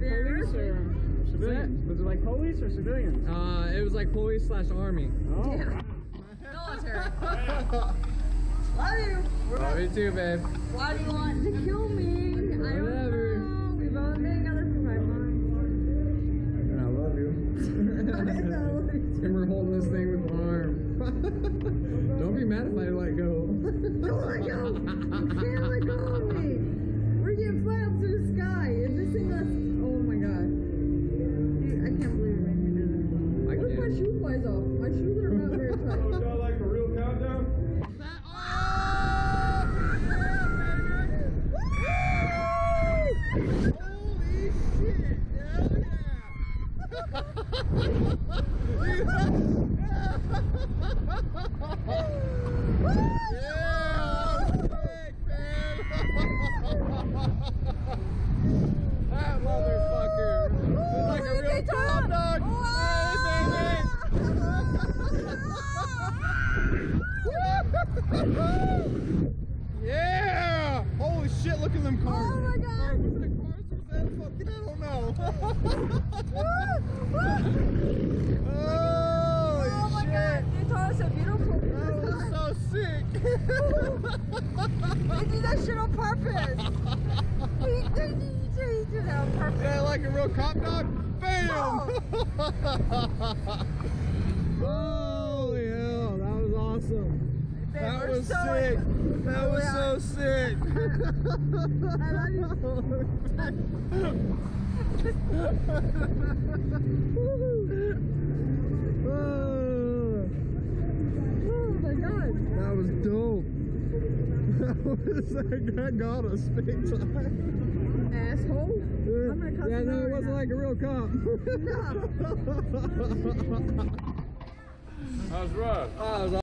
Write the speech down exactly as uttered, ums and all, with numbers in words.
like police or civilians? Was it like police or civilians? Uh, it was like police slash army. Oh. Military. Love you. Love you too, babe. Why do you want to kill me? Whatever. I don't know. We both been together for my mom. And I love you. I love you too. And we're holding this thing with one arm. Don't be mad if I let go. Don't let go. You can't let go of me. We're getting fly up to the sky. And this thing lets... Oh my god. Dude, I can't believe it made me do this. I what if my shoe flies off? My shoes are not very tight. Oh, y'all like a real countdown? Yeah! Holy shit, look at them cars. Oh my god! Was that cars or was that fucking, I don't know. Holy oh my shit. God, they taught us a beautiful That was so sick. They do that shit on purpose. They, they, they, they do that on purpose. Is that like a real cop dog? Bam! Holy hell, that was awesome. That was, so that, that was so sick. That was so sick. I love you. Oh my god. That was dope. That got us big time. Asshole. I'm gonna cut yeah, no, it wasn't now. Like a real cop. No. That was rough. Oh, that was